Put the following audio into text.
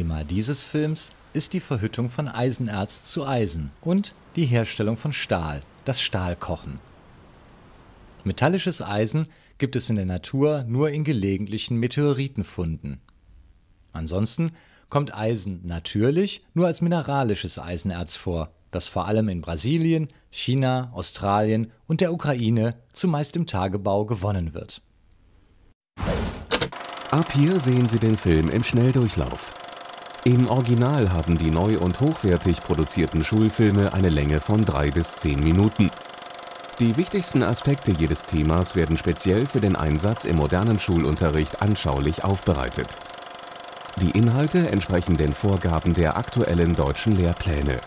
Thema dieses Films ist die Verhüttung von Eisenerz zu Eisen und die Herstellung von Stahl, das Stahlkochen. Metallisches Eisen gibt es in der Natur nur in gelegentlichen Meteoritenfunden. Ansonsten kommt Eisen natürlich nur als mineralisches Eisenerz vor, das vor allem in Brasilien, China, Australien und der Ukraine zumeist im Tagebau gewonnen wird. Ab hier sehen Sie den Film im Schnelldurchlauf. Im Original haben die neu und hochwertig produzierten Schulfilme eine Länge von 3 bis 10 Minuten. Die wichtigsten Aspekte jedes Themas werden speziell für den Einsatz im modernen Schulunterricht anschaulich aufbereitet. Die Inhalte entsprechen den Vorgaben der aktuellen deutschen Lehrpläne.